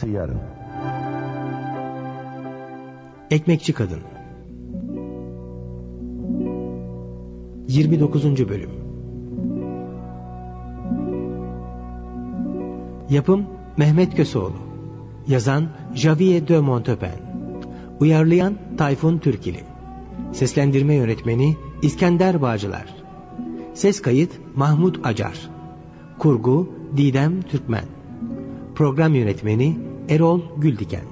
Sonrası yarın. Ekmekçi Kadın 29. Bölüm. Yapım Mehmet Kösoğlu, yazan Javier de Montepen, uyarlayan Tayfun Türkili, seslendirme yönetmeni İskender Bağcılar, ses kayıt Mahmut Acar, kurgu Didem Türkmen, program yönetmeni Erol Güldiken.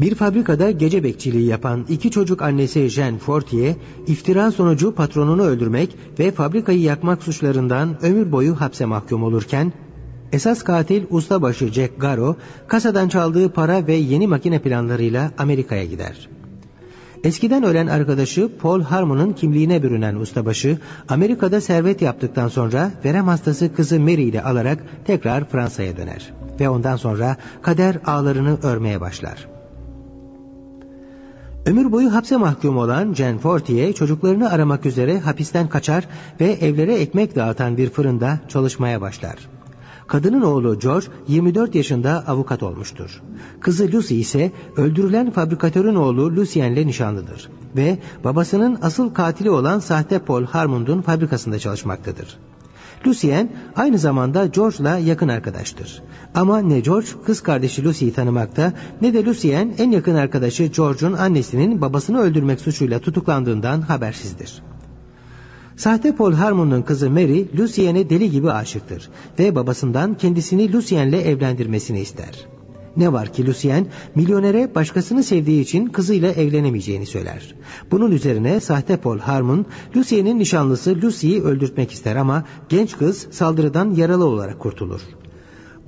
Bir fabrikada gece bekçiliği yapan iki çocuk annesi Jean Fortier, iftira sonucu patronunu öldürmek ve fabrikayı yakmak suçlarından ömür boyu hapse mahkum olurken, esas katil ustabaşı Jacques Garon, kasadan çaldığı para ve yeni makine planlarıyla Amerika'ya gider. Eskiden ölen arkadaşı Pol Harmon'un kimliğine bürünen ustabaşı, Amerika'da servet yaptıktan sonra verem hastası kızı Mary ile alarak tekrar Fransa'ya döner ve ondan sonra kader ağlarını örmeye başlar. Ömür boyu hapse mahkum olan Jean Fortier çocuklarını aramak üzere hapisten kaçar ve evlere ekmek dağıtan bir fırında çalışmaya başlar. Kadının oğlu George 24 yaşında avukat olmuştur. Kızı Lucy ise öldürülen fabrikatörün oğlu Lucien'le nişanlıdır ve babasının asıl katili olan sahte Pol Harmon'un fabrikasında çalışmaktadır. Lucien aynı zamanda George'la yakın arkadaştır. Ama ne George kız kardeşi Lucy'yi tanımakta ne de Lucien en yakın arkadaşı George'un annesinin babasını öldürmek suçuyla tutuklandığından habersizdir. Sahte Pol Harmon'un kızı Mary, Lucien'e deli gibi aşıktır ve babasından kendisini Lucien'le evlendirmesini ister. Ne var ki Lucien, milyonere başkasını sevdiği için kızıyla evlenemeyeceğini söyler. Bunun üzerine sahte Pol Harmon, Lucien'in nişanlısı Lucy'yi öldürtmek ister ama genç kız saldırıdan yaralı olarak kurtulur.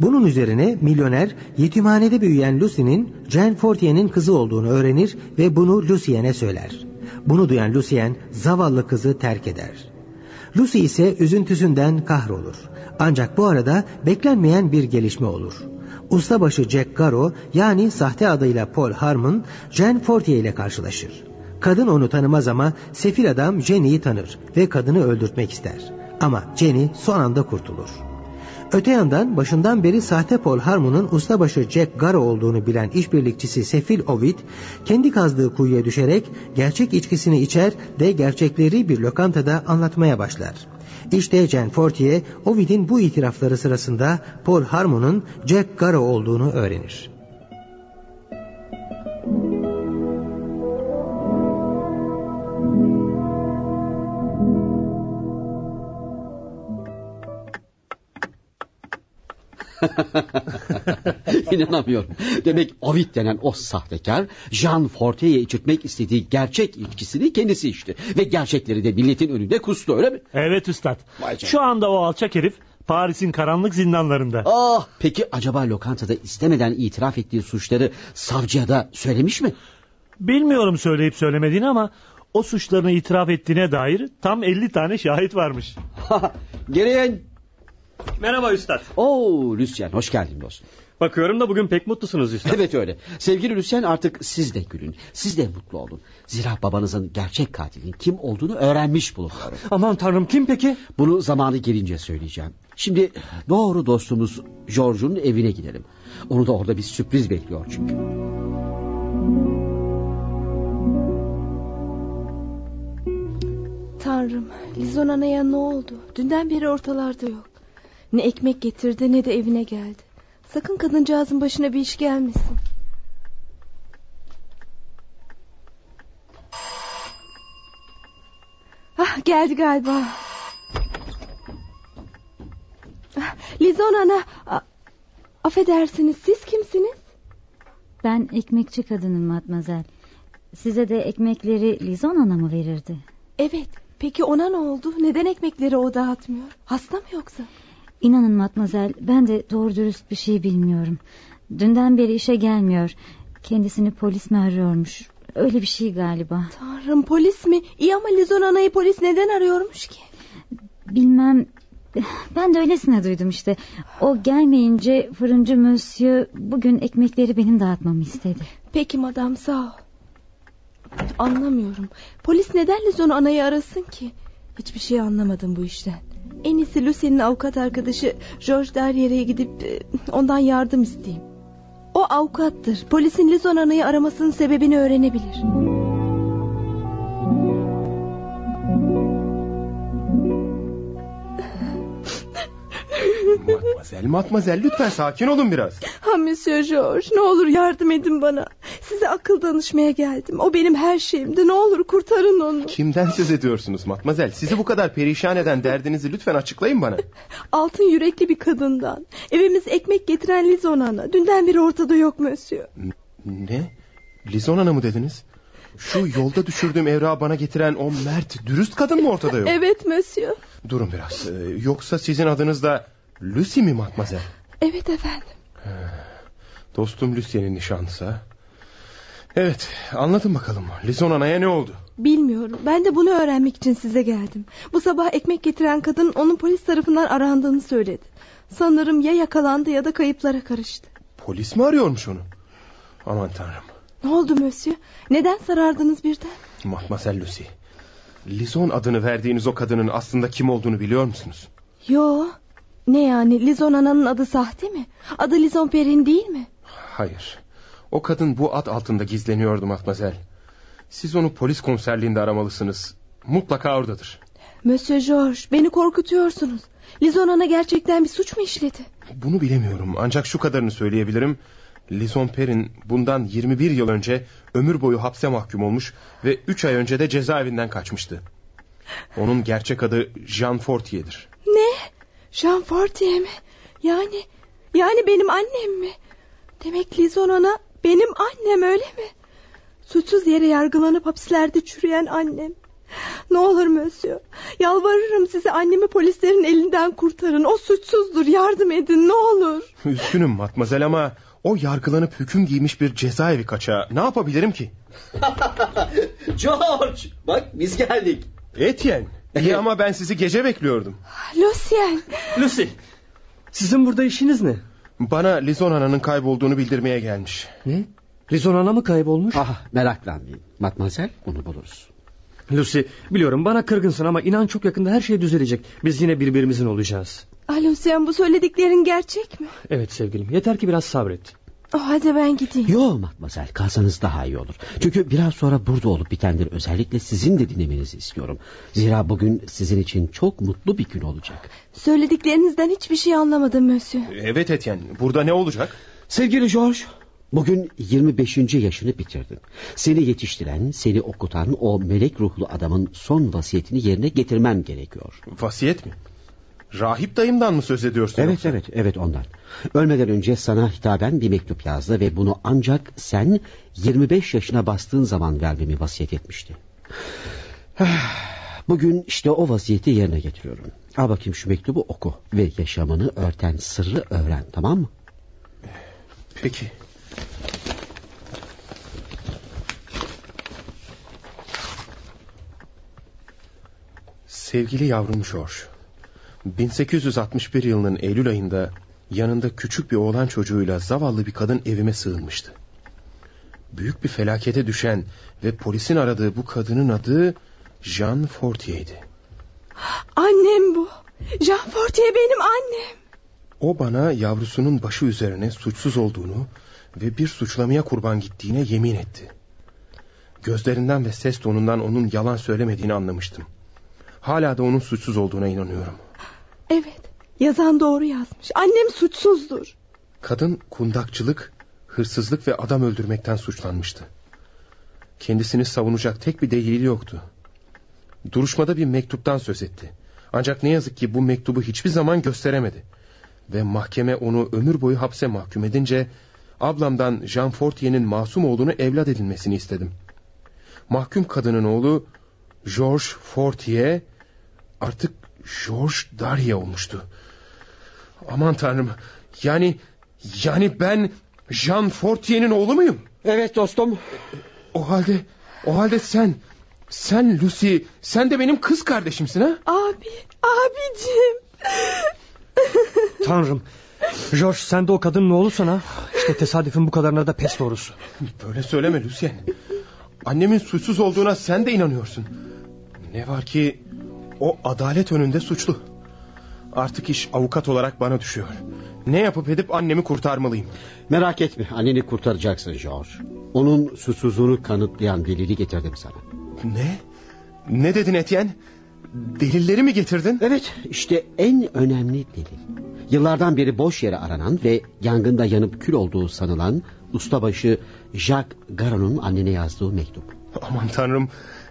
Bunun üzerine milyoner, yetimhanede büyüyen Lucy'nin Jean Fortier'in kızı olduğunu öğrenir ve bunu Lucien'e söyler. Bunu duyan Lucien, zavallı kızı terk eder. Lucy ise üzüntüsünden kahrolur. Ancak bu arada beklenmeyen bir gelişme olur. Ustabaşı Jacques Garon, yani sahte adıyla Pol Harmon, Jean Fortier ile karşılaşır. Kadın onu tanımaz ama sefil adam Jenny'yi tanır ve kadını öldürtmek ister. Ama Jenny son anda kurtulur. Öte yandan başından beri sahte Pol Harmon'un ustabaşı Jacques Garon olduğunu bilen işbirlikçisi sefil Ovid, kendi kazdığı kuyuya düşerek gerçek içkisini içer ve gerçekleri bir lokantada anlatmaya başlar. İşte Jean Fortier, Ovid'in bu itirafları sırasında Pol Harmon'un Jacques Garon olduğunu öğrenir. İnanamıyorum. Demek Ovid denen o sahtekar Jean Fortier'e içirtmek istediği gerçek içkisini kendisi içti ve gerçekleri de milletin önünde kustu, öyle mi? Evet üstad. Şu anda o alçak herif Paris'in karanlık zindanlarında. Ah, peki acaba lokantada istemeden itiraf ettiği suçları savcıya da söylemiş mi? Bilmiyorum söyleyip söylemediğini ama o suçlarını itiraf ettiğine dair tam 50 tane şahit varmış. Gelin. Merhaba üstad. Oo Lucien, hoş geldin dostum. Bakıyorum da bugün pek mutlusunuz üstad. Evet öyle. Sevgili Lucien, artık siz de gülün. Siz de mutlu olun. Zira babanızın gerçek katilin kim olduğunu öğrenmiş bulunuyorum. Aman tanrım, kim peki? Bunu zamanı gelince söyleyeceğim. Şimdi doğru dostumuz George'un evine gidelim. Onu da orada bir sürpriz bekliyor çünkü. Tanrım, Lison anaya ne oldu? Dünden beri ortalarda yok. Ne ekmek getirdi ne de evine geldi. Sakın kadıncağızın başına bir iş gelmesin. Ah, geldi galiba. Ah, Lison ana, affedersiniz, siz kimsiniz? Ben ekmekçi kadınım matmazel. Size de ekmekleri Lison ana mı verirdi? Evet, peki ona ne oldu? Neden ekmekleri o dağıtmıyor? Hasta mı yoksa? İnanın matmazel, ben de doğru dürüst bir şey bilmiyorum. Dünden beri işe gelmiyor. Kendisini polis mi arıyormuş? Öyle bir şey galiba. Tanrım, polis mi? İyi ama Lison anayı polis neden arıyormuş ki? Bilmem. Ben de öylesine duydum işte. O gelmeyince fırıncı Monsieur bugün ekmekleri benim dağıtmamı istedi. Peki madam, sağ ol. Anlamıyorum. Polis neden Lison'u anayı arasın ki? Hiçbir şey anlamadım bu işten. En iyisi Lucy'nin avukat arkadaşı George Darier'e gidip ondan yardım isteyeyim. O avukattır. Polisin Lison anayı aramasının sebebini öğrenebilir. Matmazel lütfen sakin olun biraz. Ha Monsieur George, ne olur yardım edin bana. Size akıl danışmaya geldim. O benim her şeyimdi, ne olur kurtarın onu. Kimden söz ediyorsunuz Matmazel? Sizi bu kadar perişan eden derdinizi lütfen açıklayın bana. Altın yürekli bir kadından. Evimiz ekmek getiren Lison Ana. Dünden beri ortada yok Monsieur. Ne? Lison Ana mı dediniz? Şu yolda düşürdüğüm evrağı bana getiren o mert, dürüst kadın mı ortada yok? Evet Monsieur. Durun biraz. Yoksa sizin adınız da Lucy mi Matmazel? Evet efendim. Dostum Lucy'nin nişanlısı. Evet, anlatın bakalım. Lison Ana'ya ne oldu? Bilmiyorum. Ben de bunu öğrenmek için size geldim. Bu sabah ekmek getiren kadın onun polis tarafından arandığını söyledi. Sanırım ya yakalandı ya da kayıplara karıştı. Polis mi arıyormuş onu? Aman tanrım. Ne oldu Monsieur? Neden sarardınız birden? Matmazel Lucy, Lison adını verdiğiniz o kadının aslında kim olduğunu biliyor musunuz? Yo. Ne yani, Lison Ana'nın adı sahte mi? Adı Lison Perrin değil mi? Hayır. O kadın bu ad altında gizleniyordu Matmazel. Siz onu polis komiserliğinde aramalısınız. Mutlaka oradadır. Monsieur George, beni korkutuyorsunuz. Lison Ana gerçekten bir suç mu işledi? Bunu bilemiyorum, ancak şu kadarını söyleyebilirim. Lison Perrin bundan 21 yıl önce ömür boyu hapse mahkum olmuş ve 3 ay önce de cezaevinden kaçmıştı. Onun gerçek adı Jean Fortier'dir. Ne? Jean Fortier mi? Yani benim annem mi? Demek Lison Ana benim annem, öyle mi? Suçsuz yere yargılanıp hapislerde çürüyen annem. Ne olur Monsieur, yalvarırım size, annemi polislerin elinden kurtarın. O suçsuzdur, yardım edin ne olur. Üzgünüm Matmazel ama o yargılanıp hüküm giymiş bir cezaevi kaçağı. Ne yapabilirim ki? George, bak biz geldik. Étienne. İyi ama ben sizi gece bekliyordum. Lucien. Lucy, sizin burada işiniz ne? Bana Lison Ana'nın kaybolduğunu bildirmeye gelmiş. Ne? Lison Ana mı kaybolmuş? Ah, meraklanmayın Matmazel, onu buluruz. Lucy, biliyorum bana kırgınsın ama inan çok yakında her şey düzelecek. Biz yine birbirimizin olacağız. Ah Lucien, bu söylediklerin gerçek mi? Evet sevgilim, yeter ki biraz sabret. Oh, hadi ben gideyim. Yok Matmazel, kalsanız daha iyi olur. Çünkü biraz sonra burada olup bitenleri özellikle sizin de dinlemenizi istiyorum. Zira bugün sizin için çok mutlu bir gün olacak. Söylediklerinizden hiçbir şey anlamadım Monsieur. Evet Étienne, burada ne olacak? Sevgili George, bugün 25. yaşını bitirdin. Seni yetiştiren, seni okutan o melek ruhlu adamın son vasiyetini yerine getirmem gerekiyor. Vasiyet mi? Rahip dayımdan mı söz ediyorsun? Evet yoksa? evet ondan. Ölmeden önce sana hitaben bir mektup yazdı ve bunu ancak sen 25 yaşına bastığın zaman vermemi vasiyet etmişti. Bugün işte o vasiyeti yerine getiriyorum. Al bakayım şu mektubu, oku ve yaşamını örten sırrı öğren, tamam mı? Peki. Sevgili yavrum George, 1861 yılının Eylül ayında yanında küçük bir oğlan çocuğuyla zavallı bir kadın evime sığınmıştı. Büyük bir felakete düşen ve polisin aradığı bu kadının adı Jean Fortier'di. Annem bu. Jean Fortier benim annem. O bana yavrusunun başı üzerine suçsuz olduğunu ve bir suçlamaya kurban gittiğine yemin etti. Gözlerinden ve ses tonundan onun yalan söylemediğini anlamıştım. Hala da onun suçsuz olduğuna inanıyorum. Evet, yazan doğru yazmış. Annem suçsuzdur. Kadın kundakçılık, hırsızlık ve adam öldürmekten suçlanmıştı. Kendisini savunacak tek bir delil yoktu. Duruşmada bir mektuptan söz etti. Ancak ne yazık ki bu mektubu hiçbir zaman gösteremedi. Ve mahkeme onu ömür boyu hapse mahkum edince ablamdan Jean Fortier'in masum oğlunu evlat edinmesini istedim. Mahkum kadının oğlu George Fortier artık George Darier olmuştu. Aman tanrım, yani ben Jean Fortier'in oğlu muyum? Evet dostum. O halde sen Lucy, sen de benim kız kardeşimsin ha? Abicim. Tanrım, George sen de o kadının oğlusun ha? İşte tesadüfün bu kadarına da pes doğrusu. Böyle söyleme Lucien. Annemin suçsuz olduğuna sen de inanıyorsun. Ne var ki o adalet önünde suçlu. Artık iş avukat olarak bana düşüyor. Ne yapıp edip annemi kurtarmalıyım. Merak etme, anneni kurtaracaksın George. Onun suçsuzluğunu kanıtlayan delili getirdim sana. Ne? Ne dedin Étienne? Delilleri mi getirdin? Evet, işte en önemli delil. Yıllardan beri boş yere aranan ve yangında yanıp kül olduğu sanılan ustabaşı Jacques Garon'un annene yazdığı mektup. Aman tanrım,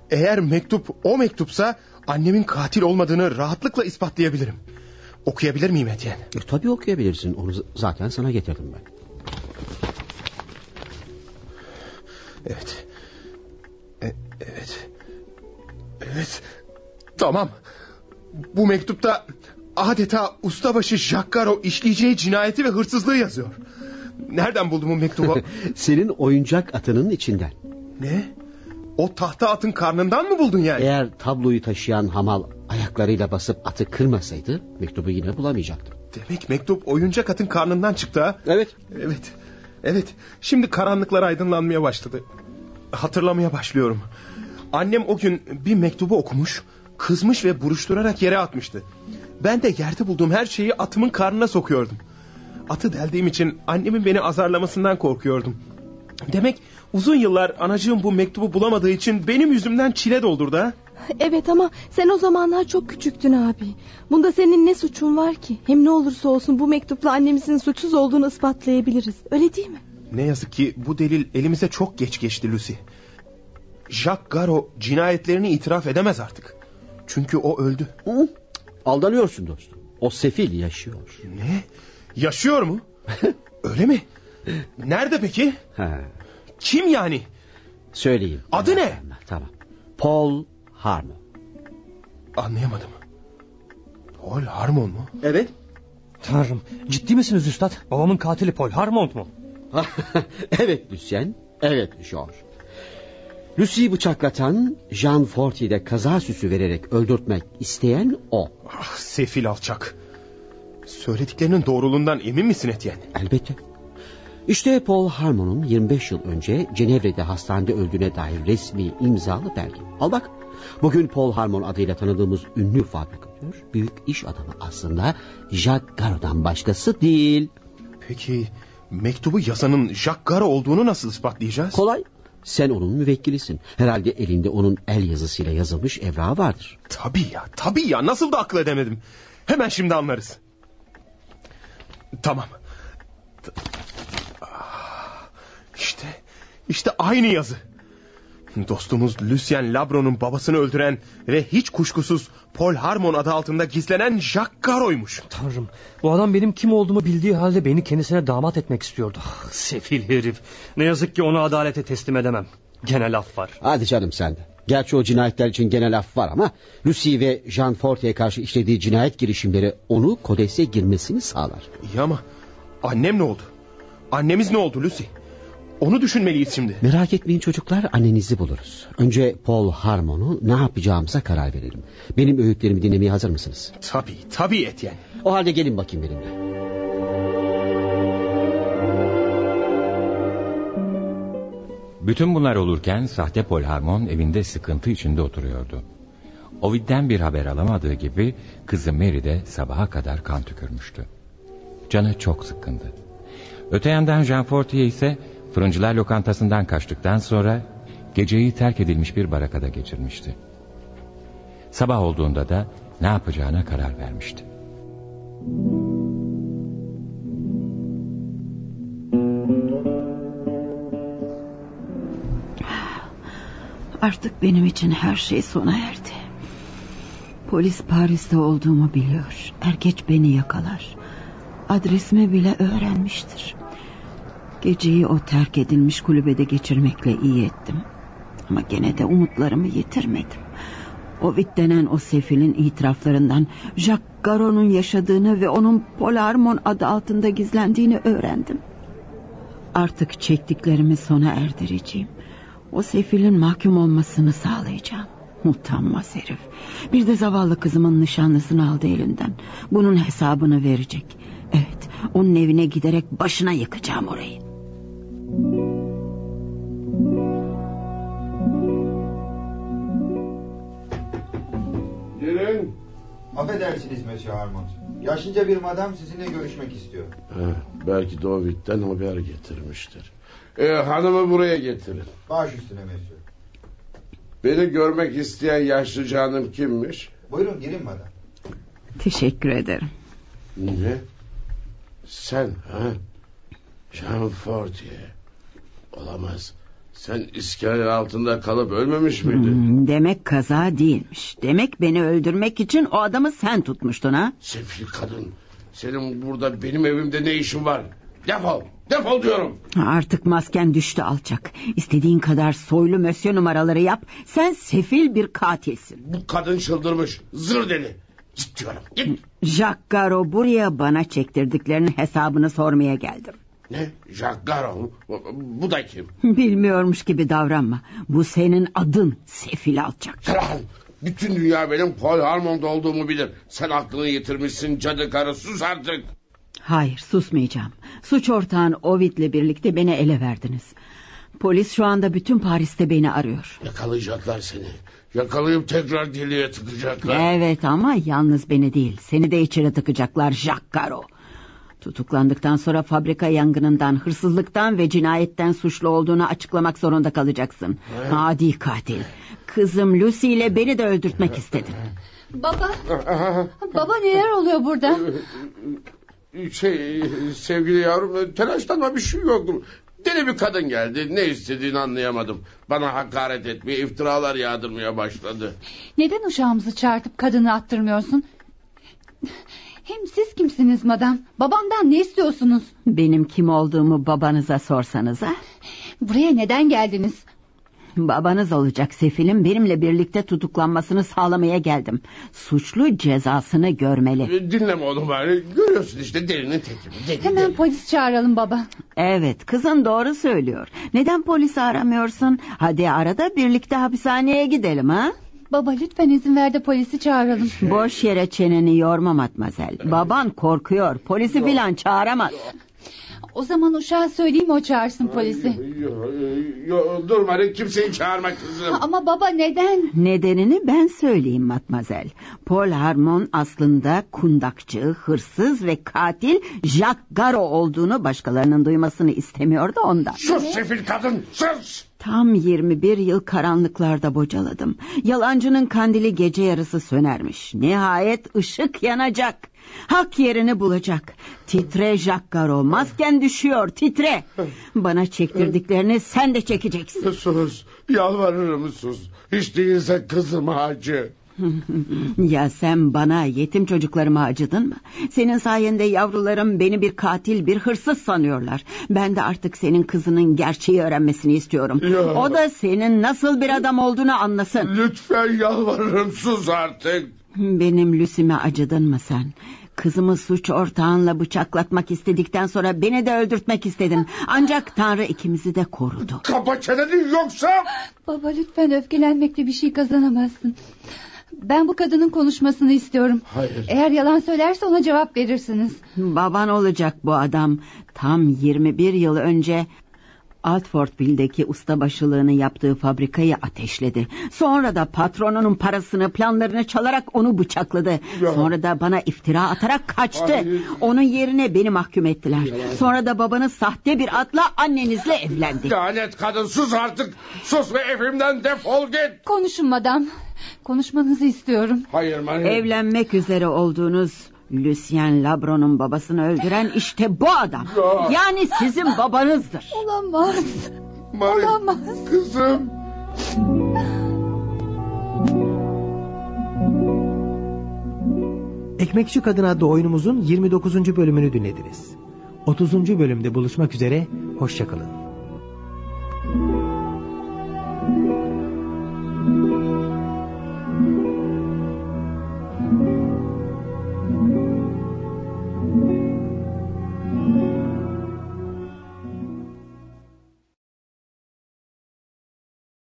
eğer mektup o mektupsa annemin katil olmadığını rahatlıkla ispatlayabilirim. Okuyabilir miyim Étienne? Tabii okuyabilirsin, onu zaten sana getirdim ben. Evet. Evet. Tamam. Bu mektupta adeta ustabaşı Jacques Garon işleyeceği cinayeti ve hırsızlığı yazıyor. Nereden buldum bu mektubu? Senin oyuncak atının içinden. Ne? O tahta atın karnından mı buldun yani? Eğer tabloyu taşıyan hamal ayaklarıyla basıp atı kırmasaydı mektubu yine bulamayacaktım. Demek mektup oyuncak atın karnından çıktı ha? Evet. Şimdi karanlıklar aydınlanmaya başladı. Hatırlamaya başlıyorum. Annem o gün bir mektubu okumuş, kızmış ve buruşturarak yere atmıştı. Ben de yerde bulduğum her şeyi atımın karnına sokuyordum. Atı deldiğim için annemin beni azarlamasından korkuyordum. Demek uzun yıllar anacığım bu mektubu bulamadığı için benim yüzümden çile doldurdu ha? Evet ama sen o zamanlar çok küçüktün abi. Bunda senin ne suçun var ki? Hem ne olursa olsun bu mektupla annemizin suçsuz olduğunu ispatlayabiliriz. Öyle değil mi? Ne yazık ki bu delil elimize çok geç geçti Lucy. Jacques Garon cinayetlerini itiraf edemez artık. Çünkü o öldü. Hı? Aldanıyorsun dostum. O sefil yaşıyor. Ne? Yaşıyor mu? Öyle mi? Nerede peki? Kim yani? Söyleyeyim. Adı ne? Tamam. Pol Harmon. Anlayamadım. Pol Harmon mu? Evet. Tanrım, ciddi misiniz üstad? Babamın katili Pol Harmon mu? Evet Lucien. Evet George. Lucy'yi bıçaklatan, Jean Fortier'de kaza süsü vererek öldürtmek isteyen o. Ah, sefil alçak. Söylediklerinin doğruluğundan emin misin Étienne? Elbette. İşte Pol Harmon'un 25 yıl önce Cenevre'de hastanede öldüğüne dair resmi imzalı belge. Al bak. Bugün Pol Harmon adıyla tanıdığımız ünlü fabrikatör, büyük iş adamı aslında Jacques Garon'dan başkası değil. Peki mektubu yazanın Jacques Garon olduğunu nasıl ispatlayacağız? Kolay. Sen onun müvekkilisin. Herhalde elinde onun el yazısıyla yazılmış evrağı vardır. Tabii ya. Nasıl da akıl edemedim. Hemen şimdi anlarız. Tamam. İşte aynı yazı. Dostumuz Lucien Labron'un babasını öldüren ve hiç kuşkusuz Pol Harmon adı altında gizlenen Jacques Garon'ymuş. Tanrım, bu adam benim kim olduğumu bildiği halde beni kendisine damat etmek istiyordu. Sefil herif. Ne yazık ki onu adalete teslim edemem. Gene laf var. Hadi canım sen de. Gerçi o cinayetler için gene laf var ama Lucy ve Jean Fortier'e karşı işlediği cinayet girişimleri onu kodekse girmesini sağlar. İyi ama annem ne oldu? Annemiz ne oldu Lucy? Onu düşünmeliyiz şimdi. Merak etmeyin çocuklar, annenizi buluruz. Önce Pol Harmon'u ne yapacağımıza karar verelim. Benim öğütlerimi dinlemeye hazır mısınız? Tabii Étienne. O halde gelin bakayım benimle. Bütün bunlar olurken sahte Pol Harmon evinde sıkıntı içinde oturuyordu. Ovid'den bir haber alamadığı gibi kızı Mary de sabaha kadar kan tükürmüştü. Canı çok sıkkındı. Öte yandan Jean Fortier ise fırıncılar lokantasından kaçtıktan sonra geceyi terk edilmiş bir barakada geçirmişti. Sabah olduğunda da ne yapacağına karar vermişti. Artık benim için her şey sona erdi. Polis Paris'te olduğumu biliyor. Er geç beni yakalar. Adresimi bile öğrenmiştir. Geceyi o terk edilmiş kulübede geçirmekle iyi ettim. Ama gene de umutlarımı yitirmedim. Ovid denen o sefilin itiraflarından Jacques Garon'un yaşadığını ve onun Pol Harmon adı altında gizlendiğini öğrendim. Artık çektiklerimi sona erdireceğim. O sefilin mahkum olmasını sağlayacağım. Utanmaz herif. Bir de zavallı kızımın nişanlısını aldı elinden. Bunun hesabını verecek. Evet, onun evine giderek başına yıkacağım orayı. Affedersiniz Monsieur Harmon. Yaşınca bir madam sizinle görüşmek istiyor. Belki Ovid'den haber getirmiştir. Hanımı buraya getirin. Baş üstüne Monsieur. Beni görmek isteyen yaşlıca hanım kimmiş? Buyurun girin madam. Teşekkür ederim. Ne? Sen ha? Jean Fortier. Olamaz. Sen iskelenin altında kalıp ölmemiş miydin? Demek kaza değilmiş. Demek beni öldürmek için o adamı sen tutmuştun ha? Sefil kadın. Senin burada benim evimde ne işin var? Defol. Defol diyorum. Artık masken düştü alçak. İstediğin kadar soylu mösyö numaraları yap. Sen sefil bir katilsin. Bu kadın çıldırmış. Zır deli. Git diyorum git. Jacques Garon buraya bana çektirdiklerinin hesabını sormaya geldim. Ne? Jacques Garon? Bu da kim? Bilmiyormuş gibi davranma. Bu senin adın sefil alçak. Bütün dünya benim Pol Harmon'da olduğumu bilir. Sen aklını yitirmişsin cadı karı, sus artık. Hayır, susmayacağım. Suç ortağın Ovid'le birlikte beni ele verdiniz. Polis şu anda bütün Paris'te beni arıyor. Yakalayacaklar seni. Yakalayıp tekrar deliğe tıkacaklar. Evet ama yalnız beni değil, seni de içeri tıkacaklar Jacques Garon. Tutuklandıktan sonra fabrika yangınından, hırsızlıktan ve cinayetten suçlu olduğunu açıklamak zorunda kalacaksın. Adi katil. Kızım Lucy ile beni de öldürtmek istedin. Baba. Baba neler oluyor burada? Sevgili yavrum, telaşlanma, bir şey yok. Deli bir kadın geldi, ne istediğini anlayamadım. Bana hakaret etmeye, iftiralar yağdırmaya başladı. Neden uşağımızı çağırtıp kadını attırmıyorsun? Hem siz kimsiniz madam? Babamdan ne istiyorsunuz? Benim kim olduğumu babanıza sorsanıza. Buraya neden geldiniz? Babanız olacak sefilin benimle birlikte tutuklanmasını sağlamaya geldim. Suçlu cezasını görmeli. Dinleme oğlum bari. Görüyorsun işte delinin teki. Hemen polis çağıralım baba. Evet, kızın doğru söylüyor. Neden polisi aramıyorsun? Hadi arada birlikte hapishaneye gidelim ha? Baba lütfen izin ver de polisi çağıralım. Boş yere çeneni yorma matmazel. Baban korkuyor, polisi filan çağıramaz. O zaman uşağa söyleyeyim, o çağırsın polisi. Durma, kimseyi çağırma kızım. Ama baba neden? Nedenini ben söyleyeyim matmazel. Pol Harmon aslında kundakçı, hırsız ve katil Jacques Garon olduğunu başkalarının duymasını istemiyordu ondan. Sus sefil kadın, sus! Tam 21 yıl karanlıklarda bocaladım. Yalancının kandili gece yarısı sönermiş. Nihayet ışık yanacak. Hak yerini bulacak. Titre Jacques Garon, masken düşüyor, titre. Bana çektirdiklerini sen de çekeceksin. Sus, yalvarırım sus. Hiç değilse kızıma acı. Ya sen bana, yetim çocuklarıma acıdın mı? Senin sayende yavrularım beni bir katil, bir hırsız sanıyorlar. Ben de artık senin kızının gerçeği öğrenmesini istiyorum ya. O da senin nasıl bir adam olduğunu anlasın. Lütfen yalvarırım, sus artık. Benim Lucy'me acıdın mı sen? Kızımı suç ortağınla bıçaklatmak istedikten sonra beni de öldürtmek istedin. Ancak Tanrı ikimizi de korudu. Kapa çeneni yoksa... Baba lütfen öfkelenmekle bir şey kazanamazsın. Ben bu kadının konuşmasını istiyorum. Hayır. Eğer yalan söylerse ona cevap verirsiniz. Baban olacak bu adam. Tam 21 yıl önce Alfortville'deki ustabaşılığını yaptığı fabrikayı ateşledi. Sonra da patronunun parasını, planlarını çalarak onu bıçakladı. Ya. Sonra da bana iftira atarak kaçtı. Hayır. Onun yerine beni mahkum ettiler. Ya. Sonra da babanız sahte bir adla annenizle evlendi. Lanet kadın, sus artık. Sus ve evimden defol git. Konuşun madam. Konuşmanızı istiyorum. Hayır madam. Evlenmek üzere olduğunuz Lucien Labron'un babasını öldüren işte bu adam. Ya. Yani sizin babanızdır. Olamaz. Mary, olamaz. Kızım. Ekmekçi Kadın adlı oyunumuzun 29. bölümünü dinlediniz. 30. bölümde buluşmak üzere. Hoşçakalın.